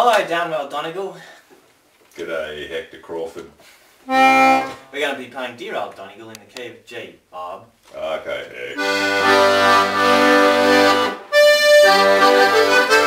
Hello Downwell Donegal. G'day Hector Crawford. We're going to be playing Dear Old Donegal in the key of G, Bob. Okay, Hector.